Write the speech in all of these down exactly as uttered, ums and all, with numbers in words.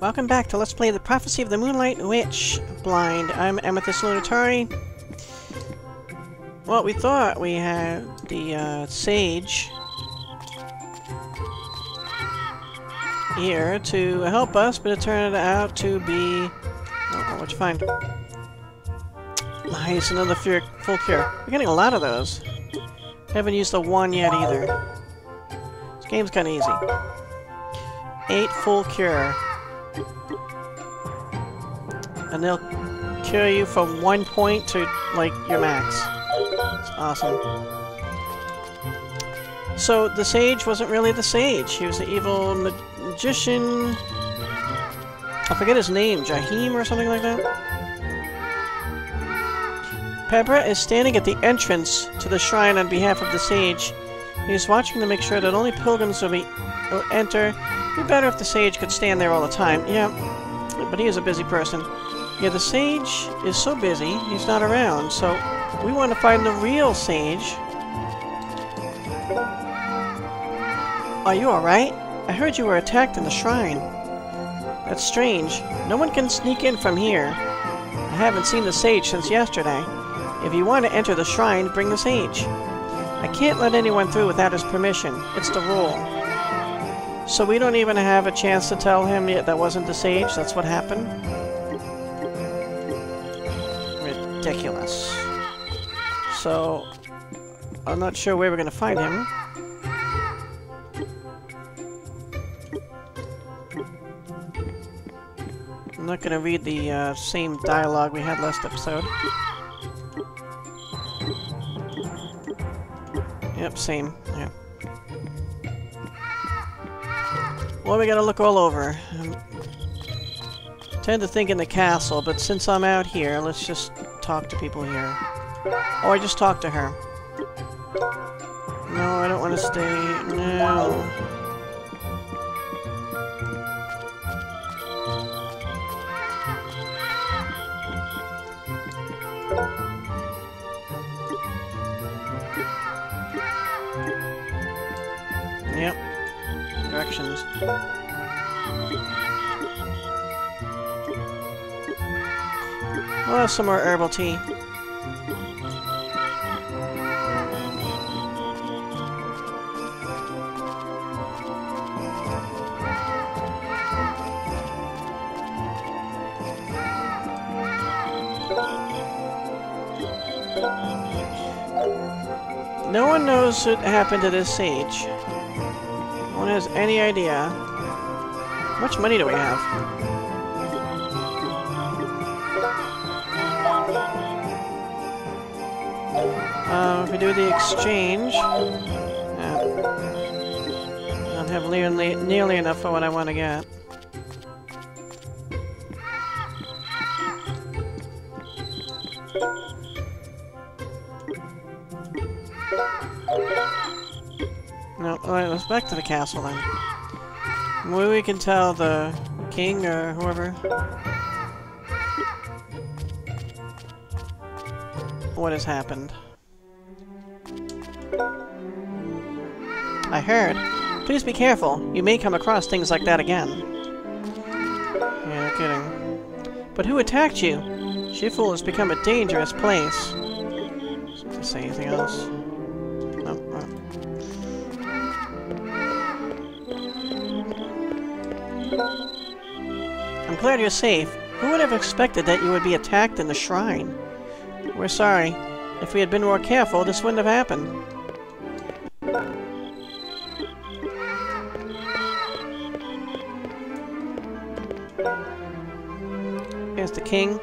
Welcome back to Let's Play the Prophecy of the Moonlight Witch blind. I'm Amethyst Lunitari. Well, we thought we had the uh, sage here to help us, but it turned out to be... Oh, what'd you find? Nice, another fear, full cure. We're getting a lot of those. Haven't used the one yet either. This game's kinda easy. Eight full cure. And they'll cure you from one point to, like, your max. It's awesome. So, the sage wasn't really the sage. He was the evil ma magician... I forget his name. Jahim or something like that? Pebra is standing at the entrance to the shrine on behalf of the sage. He is watching to make sure that only pilgrims will, be will enter. It would be better if the sage could stand there all the time. Yeah, but he is a busy person. Yeah, the sage is so busy, he's not around, so we want to find the real sage. Are you alright? I heard you were attacked in the shrine. That's strange. No one can sneak in from here. I haven't seen the sage since yesterday. If you want to enter the shrine, bring the sage. I can't let anyone through without his permission. It's the rule. So we don't even have a chance to tell him yet that wasn't the sage, that's what happened? Ridiculous. So, I'm not sure where we're going to find him. I'm not going to read the uh, same dialogue we had last episode. Yep, same. Yep. Well, we got to look all over. I tend to think in the castle, but since I'm out here, let's just... talk to people here. Oh, I just talked to her. No, I don't want to stay. No. Yep. Directions. We'll have some more herbal tea. No one knows what happened to this sage. No one has any idea. How much money do we have? Uh, if we do the exchange, yeah. I don't have nearly, nearly enough for what I want to get. No, alright, let's back to the castle then. Maybe we can tell the king or whoever what has happened. I heard. Please be careful. You may come across things like that again. Yeah, no kidding. But who attacked you? Shifool has become a dangerous place. Did I say anything else? No. Oh. I'm glad you're safe. Who would have expected that you would be attacked in the shrine? We're sorry. If we had been more careful, this wouldn't have happened. Here's the king.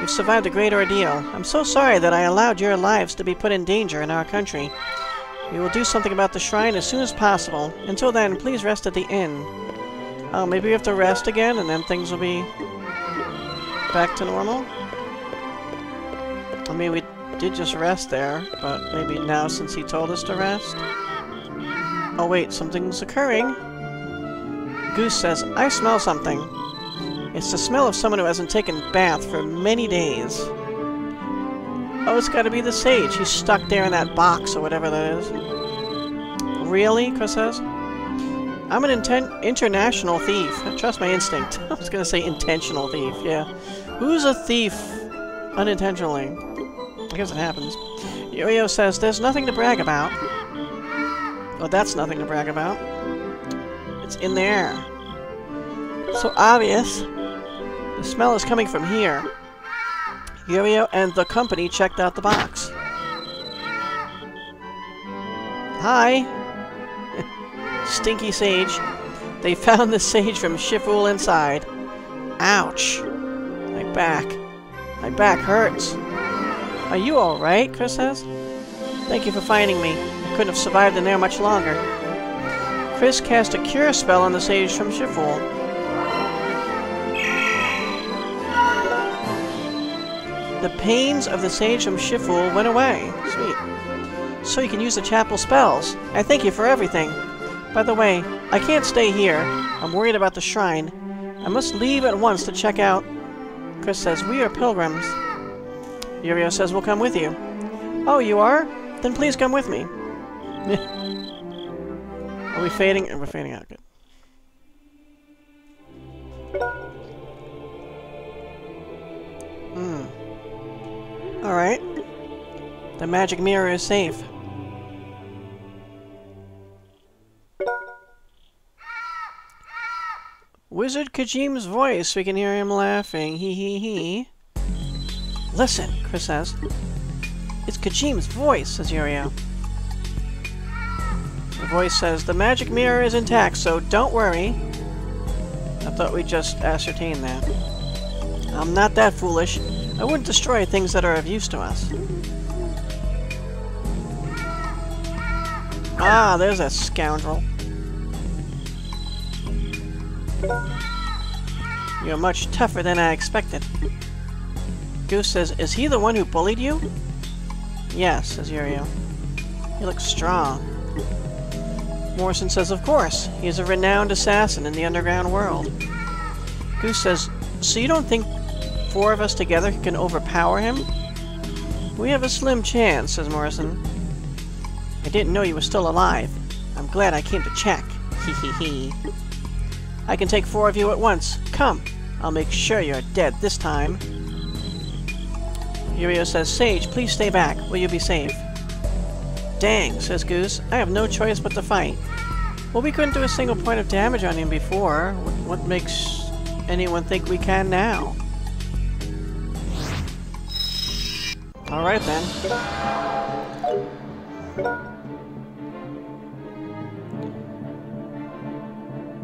You've survived a great ordeal. I'm so sorry that I allowed your lives to be put in danger in our country. We will do something about the shrine as soon as possible. Until then, please rest at the inn. Oh, maybe we have to rest again, and then things will be back to normal? I mean, we... did just rest there, but maybe now since he told us to rest? Oh wait, something's occurring. Goose says, I smell something. It's the smell of someone who hasn't taken a bath for many days. Oh, it's gotta be the sage. He's stuck there in that box or whatever that is. Really? Chris says. I'm an inten international thief. Trust my instinct. I was gonna say intentional thief, yeah. Who's a thief unintentionally? I guess it happens. Jurio says, there's nothing to brag about. Well, that's nothing to brag about. It's in the air. So obvious. The smell is coming from here. Jurio and the company checked out the box. Hi! Stinky sage. They found the sage from Shifool inside. Ouch! My back. My back hurts. Are you alright? Chris says. Thank you for finding me. I couldn't have survived in there much longer. Chris cast a cure spell on the sage from Shifool. The pains of the sage from Shifool went away. Sweet. So you can use the chapel spells. I thank you for everything. By the way, I can't stay here. I'm worried about the shrine. I must leave at once to check out. Chris says, we are pilgrims. Jurio says, we'll come with you. Oh, you are? Then please come with me. Are we fading? We're fading out. Good. Hmm. Alright. The magic mirror is safe. Wizard Kajim's voice. We can hear him laughing. Hee hee hee. Listen, Chris says. It's Kajim's voice, says Jurio. The voice says, the magic mirror is intact, so don't worry. I thought we just ascertained that. I'm not that foolish. I wouldn't destroy things that are of use to us. Ah, there's that scoundrel. You're much tougher than I expected. Goose says, is he the one who bullied you? Yes, says Jurio. He looks strong. Morrison says, of course. He is a renowned assassin in the underground world. Goose says, so you don't think four of us together can overpower him? We have a slim chance, says Morrison. I didn't know you were still alive. I'm glad I came to check. Hee hee hee. I can take four of you at once. Come. I'll make sure you're dead this time. Jurio says, Sage, please stay back. Will you be safe? Dang, says Goose. I have no choice but to fight. Well, we couldn't do a single point of damage on him before. What makes anyone think we can now? Alright then.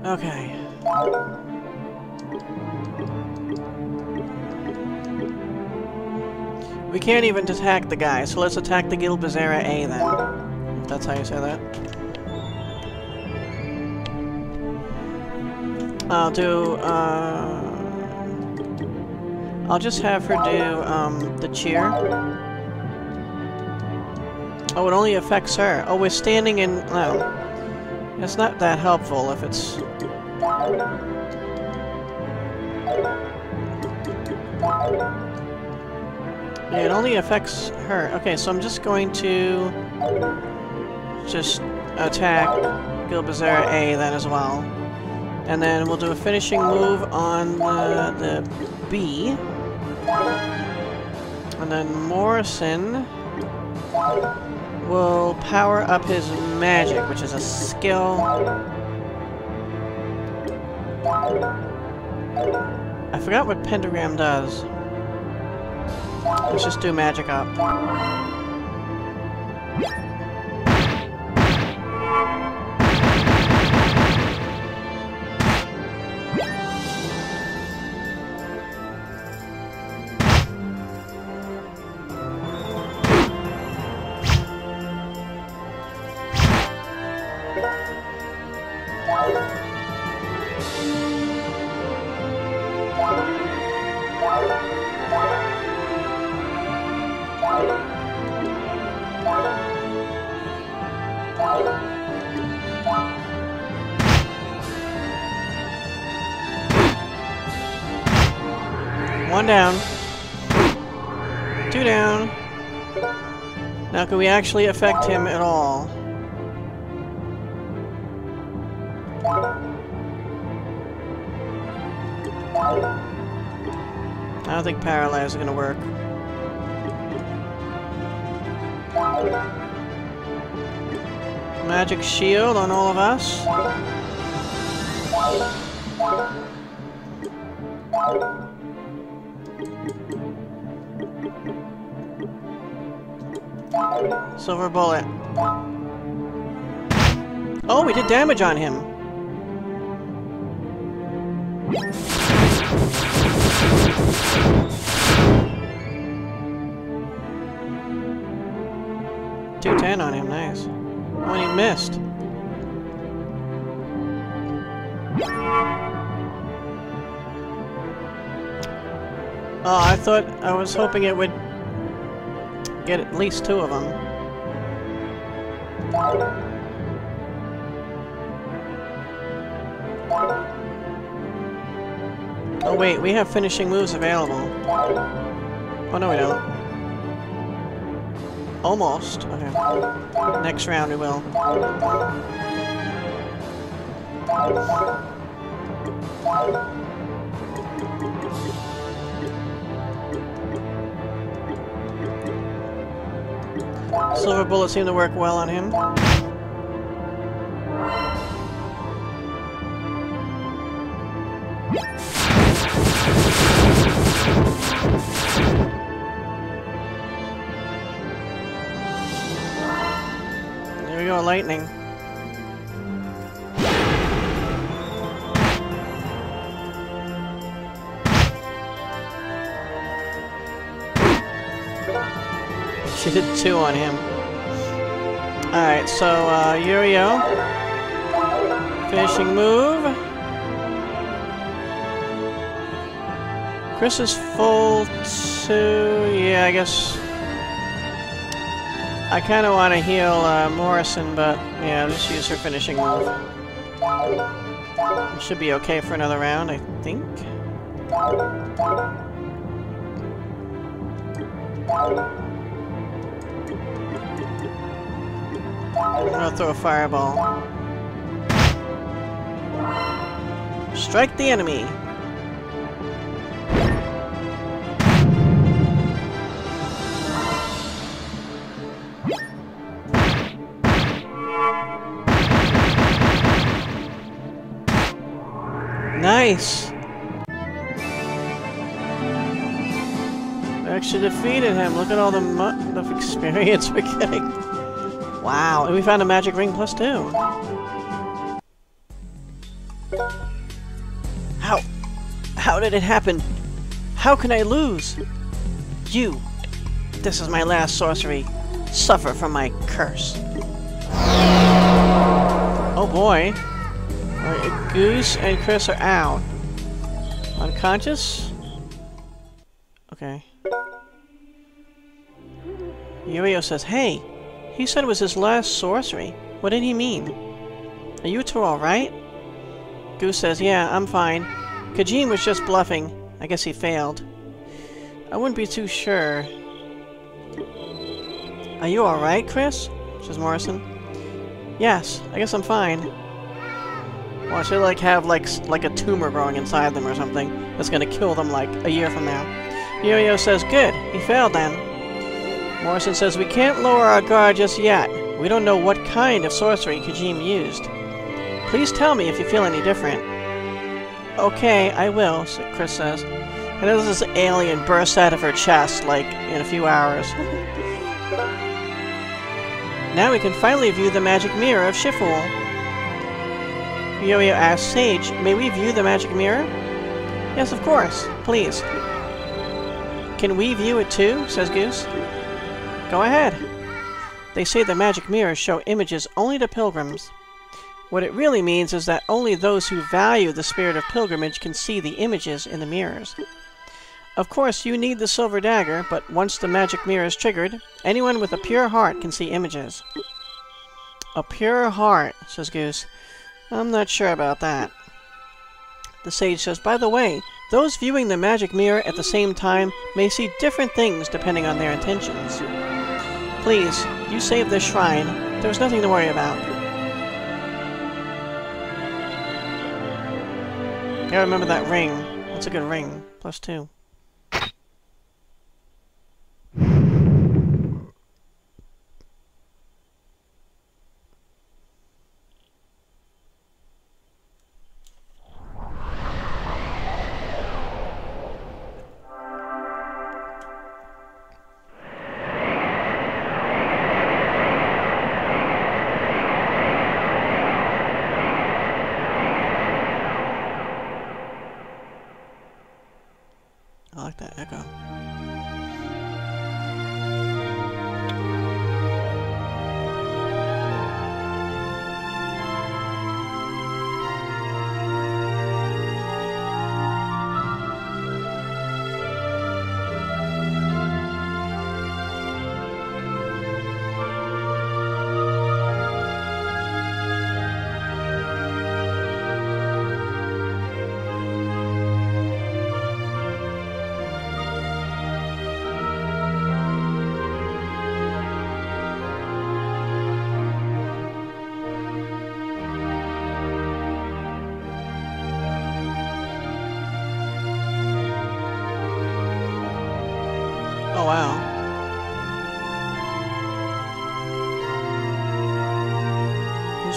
Okay. We can't even attack the guy, so let's attack the Guild Bazera A then. If that's how you say that. I'll do, uh... I'll just have her do, um, the cheer. Oh, it only affects her. Oh, we're standing in... Oh. It's not that helpful if it's... Yeah, it only affects her. Okay, so I'm just going to... just attack Guild Bazera A then as well. And then we'll do a finishing move on the, the B. And then Morrison will power up his magic, which is a skill. I forgot what pentagram does. Let's just do magic up. One down. Two down. Now can we actually affect him at all? I don't think paralyze are gonna work. Magic shield on all of us. Silver bullet. Oh, we did damage on him. two ten on him, nice. When he missed. Oh, I thought, I was hoping it would get at least two of them. Oh wait, we have finishing moves available. Oh no we don't. Almost. Okay. Next round we will. Silver bullets seem to work well on him. There we go, lightning. She did two on him. Alright, so uh Jurio. Finishing move. Chris is full too. Yeah, I guess I kind of want to heal uh, Morrison, but yeah, I'll just use her finishing move. It should be okay for another round, I think. I'm gonna throw a fireball. Strike the enemy. Nice! We actually defeated him. Look at all the, mu the experience we're getting. Wow, and we found a magic ring plus two. How? How did it happen? How can I lose? You! This is my last sorcery. Suffer from my curse. Oh boy. Alright, Goose and Chris are out. Unconscious? Okay. Jurio says, hey! He said it was his last sorcery. What did he mean? Are you two alright? Goose says, yeah, I'm fine. Kajim was just bluffing. I guess he failed. I wouldn't be too sure. Are you alright, Chris? Says Morrison. Yes, I guess I'm fine. Well, I should like have like like a tumor growing inside them or something that's gonna kill them like a year from now. Jurio says, good, he failed then. Morrison says, we can't lower our guard just yet. We don't know what kind of sorcery Kajim used. Please tell me if you feel any different. Okay, I will, Chris says. And as this alien bursts out of her chest like in a few hours. Now we can finally view the magic mirror of Shifool. Jurio asks Sage, may we view the magic mirror? Yes, of course. Please. Can we view it too? Says Goose. Go ahead. They say the magic mirrors show images only to pilgrims. What it really means is that only those who value the spirit of pilgrimage can see the images in the mirrors. Of course, you need the silver dagger, but once the magic mirror is triggered, anyone with a pure heart can see images. A pure heart, says Goose. I'm not sure about that. The sage says, by the way, those viewing the magic mirror at the same time may see different things depending on their intentions. Please, you save this shrine. There's nothing to worry about. Yeah, I remember that ring. That's a good ring. Plus two.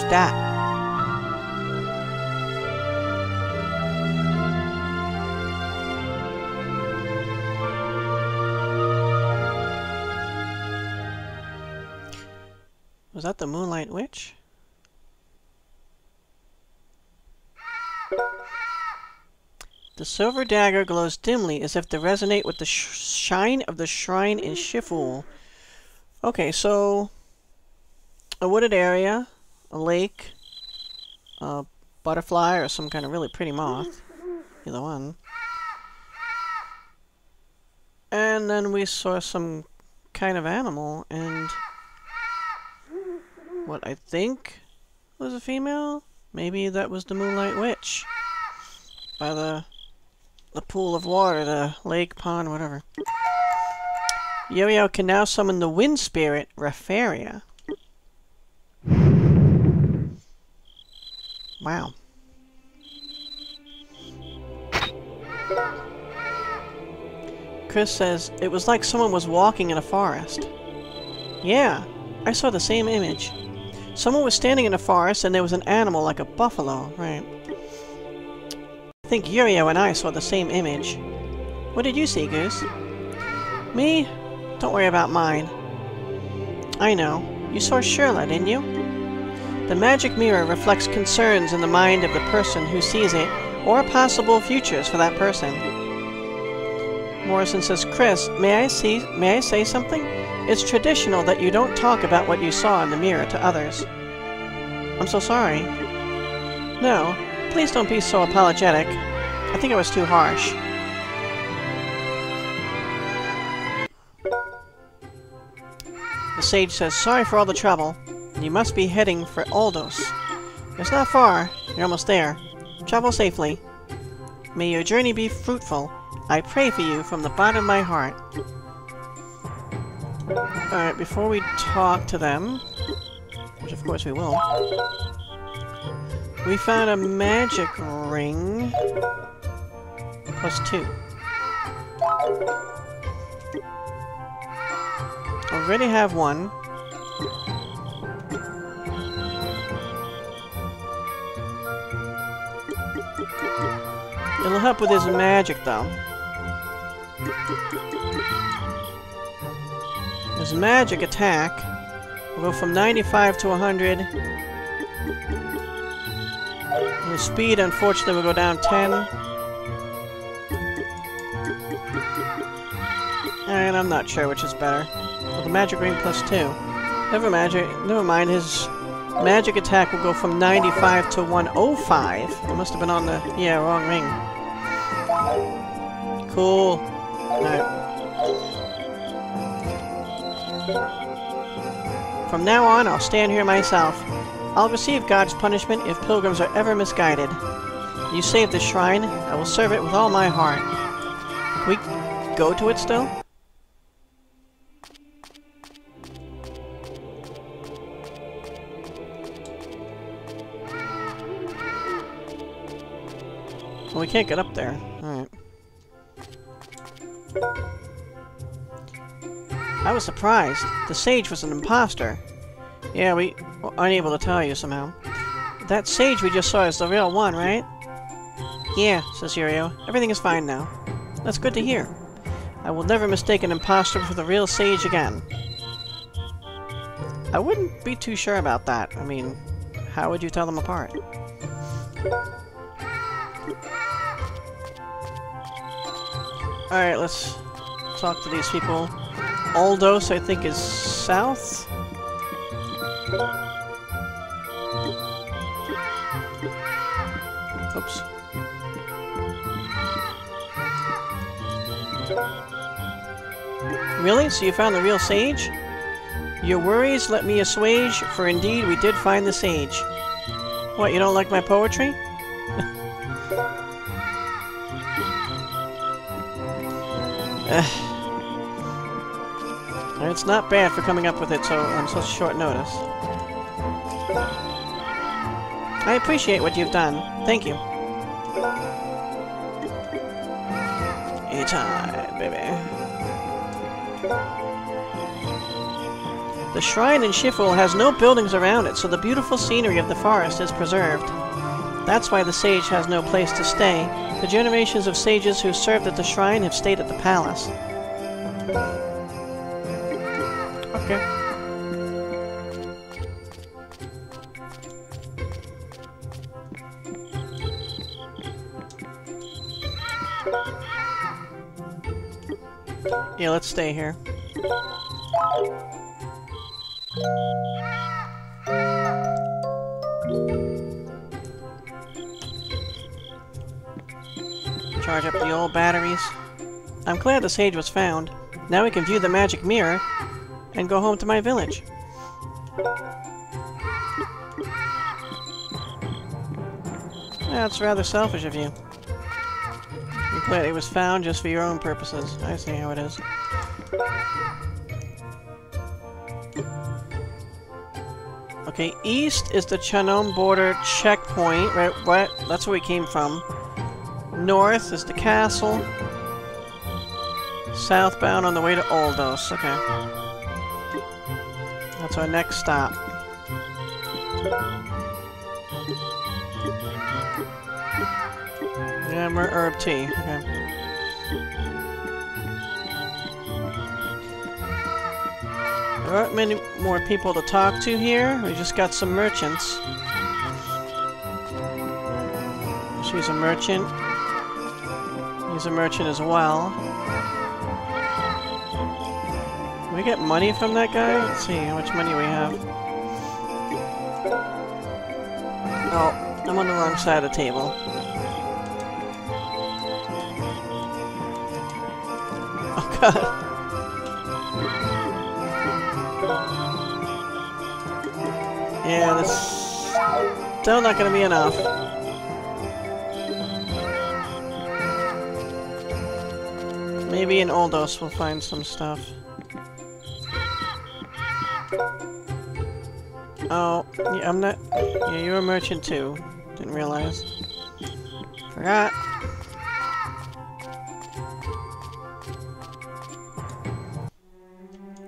That. Was that the Moonlight Witch? The silver dagger glows dimly as if to resonate with the sh shine of the shrine in Shifool. Okay, so a wooded area, a lake, a butterfly, or some kind of really pretty moth. Either one. And then we saw some kind of animal, and what I think was a female? Maybe that was the Moonlight Witch. By the, the pool of water, the lake, pond, whatever. Jurio can now summon the wind spirit, Rafaria. Wow. Chris says, it was like someone was walking in a forest. Yeah, I saw the same image. Someone was standing in a forest and there was an animal like a buffalo, right? I think Jurio and I saw the same image. What did you see, Goose? Me? Don't worry about mine. I know. You saw Shirla, didn't you? The magic mirror reflects concerns in the mind of the person who sees it, or possible futures for that person. Morrison says, Chris, may I see, may I say something? It's traditional that you don't talk about what you saw in the mirror to others. I'm so sorry. No, please don't be so apologetic. I think I was too harsh. The sage says, sorry for all the trouble. You must be heading for Aldous. It's not far. You're almost there. Travel safely. May your journey be fruitful. I pray for you from the bottom of my heart. Alright, before we talk to them, which of course we will, we found a magic ring. Plus two. Already have one. It'll help with his magic, though. His magic attack will go from ninety-five to one hundred. And his speed, unfortunately, will go down ten. And I'm not sure which is better. Well, the magic ring plus two. Never magic. Never mind. His magic attack will go from ninety-five to one oh five. It must have been on the yeah wrong ring. Cool. No. From now on, I'll stand here myself. I'll receive God's punishment if pilgrims are ever misguided. You saved the shrine. I will serve it with all my heart. We go to it still? Well, we can't get up there. Alright. I was surprised. The sage was an imposter. Yeah, we were unable to tell you somehow. That sage we just saw is the real one, right? Yeah, says Jurio. Everything is fine now. That's good to hear. I will never mistake an imposter for the real sage again. I wouldn't be too sure about that. I mean, how would you tell them apart? Alright, let's talk to these people. Aldous, I think, is south? Oops. Really? So you found the real sage? Your worries let me assuage, for indeed we did find the sage. What, you don't like my poetry? It's not bad for coming up with it so on such short notice. I appreciate what you've done. Thank you. Anytime, baby. The shrine in Shifool has no buildings around it, so the beautiful scenery of the forest is preserved. That's why the sage has no place to stay. The generations of sages who served at the shrine have stayed at the palace. Okay. Yeah, let's stay here. Charge up the old batteries. I'm glad the sage was found. Now we can view the magic mirror and go home to my village. That's rather selfish of you. I'm glad it was found just for your own purposes. I see how it is. Okay, east is the Chanom border checkpoint. Right, right, that's where we came from. North is the castle. Southbound on the way to Aldous. Okay. That's our next stop. Yeah, we're herb tea. Okay. There aren't many more people to talk to here. We just got some merchants. She's a merchant. He's a merchant as well. Can we get money from that guy? Let's see how much money we have. Oh, I'm on the wrong side of the table. Oh god. Yeah, that's still not gonna be enough. Maybe in Aldous we'll find some stuff. Oh, yeah, I'm not... Yeah, you're a merchant too. Didn't realize. Forgot.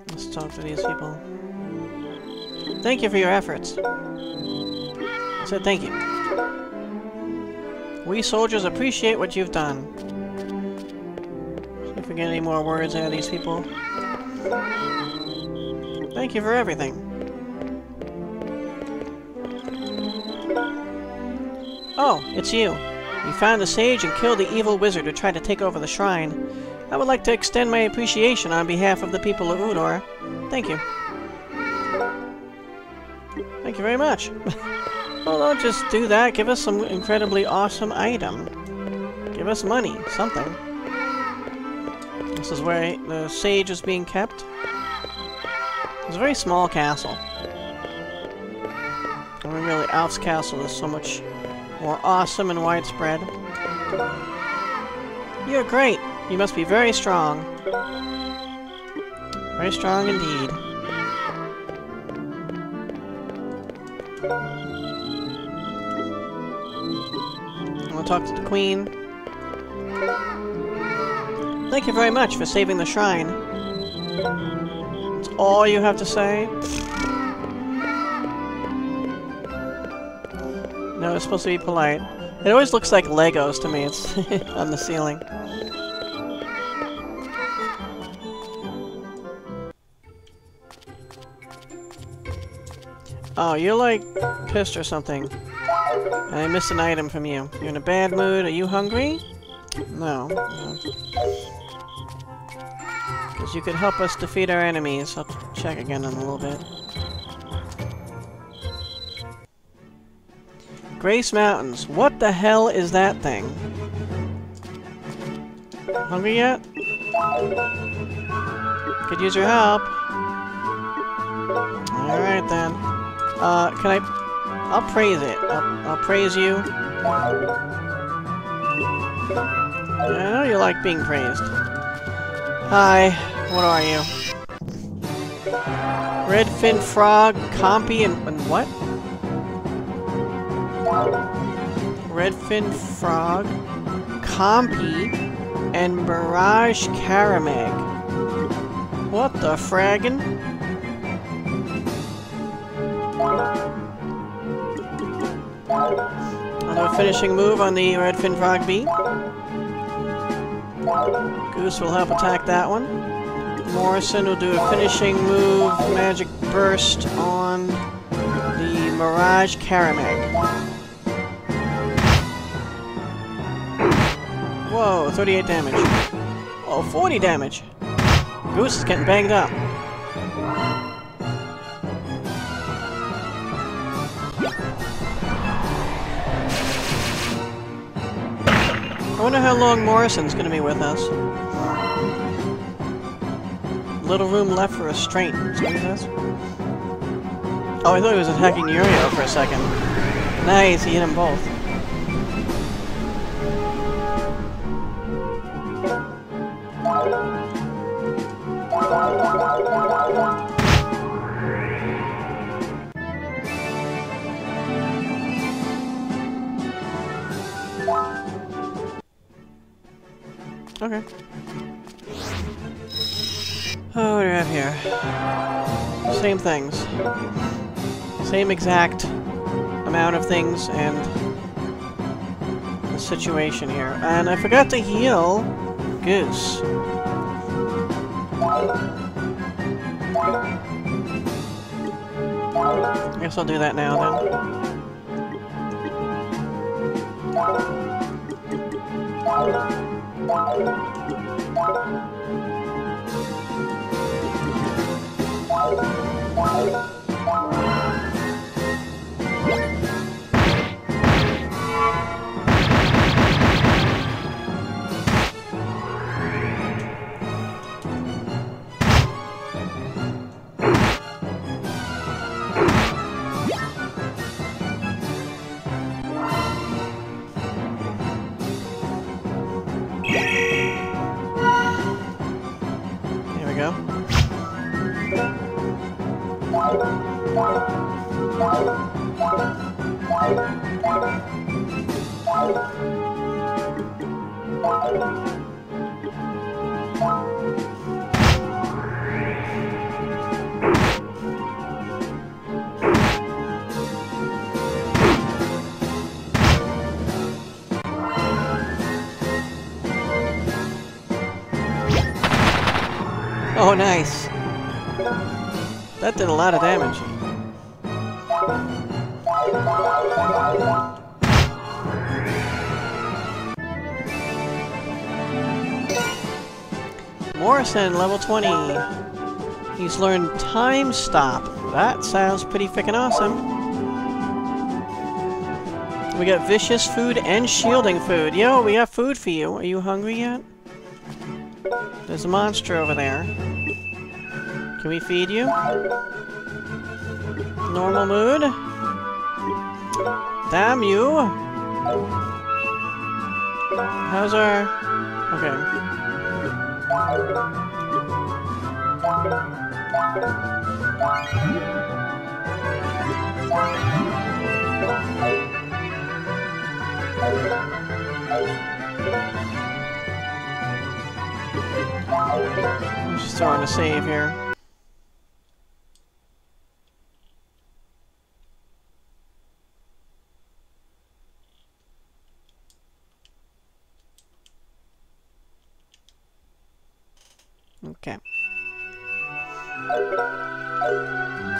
Let's talk to these people. Thank you for your efforts. I said thank you. We soldiers appreciate what you've done. If we get any more words out of these people. Thank you for everything. Oh, it's you. You found the sage and killed the evil wizard who tried to take over the shrine. I would like to extend my appreciation on behalf of the people of Udor. Thank you. Thank you very much. Well, don't just do that. Give us some incredibly awesome item. Give us money. Something. This is where the sage is being kept. It's a very small castle. I mean, really, Alf's castle is so much more awesome and widespread. You're great! You must be very strong. Very strong indeed. and we'll talk to the Queen. Thank you very much for saving the shrine. That's all you have to say? No, it's supposed to be polite. It always looks like Legos to me. It's on the ceiling. Oh, you're like pissed or something. I missed an item from you. You're in a bad mood. Are you hungry? No. Because you could help us defeat our enemies. I'll check again in a little bit. Grace Mountains. What the hell is that thing? Hungry yet? Could use your help. Alright then. Uh, can I... I'll praise it. I'll, I'll praise you. I know you like being praised. Hi. What are you? Redfin Frog, Compy, and, and what? Redfin Frog, Compy, and Barrage Caramag. What the fraggin'? Another finishing move on the Redfin Frog bee. Goose will help attack that one. Morrison will do a finishing move, Magic Burst, on the Mirage Caramag. Whoa, thirty-eight damage. Oh, forty damage! Goose is getting banged up. I wonder how long Morrison's gonna be with us. Little room left for restraint. Is he with us? Oh, I thought he was attacking Jurio for a second. Nice, he hit them both. Okay. Oh, what do we have here? Same things. Same exact amount of things and the situation here. And I forgot to heal Goose. I guess I'll do that now then. Oh, nice. That did a lot of damage. Morrison, level twenty. He's learned Time Stop. That sounds pretty frickin' awesome. We got Vicious Food and Shielding Food. Yo, we got food for you. Are you hungry yet? There's a monster over there. Can we feed you? Normal mood? Damn you! How's our... Okay. Just throwing a save here. Okay.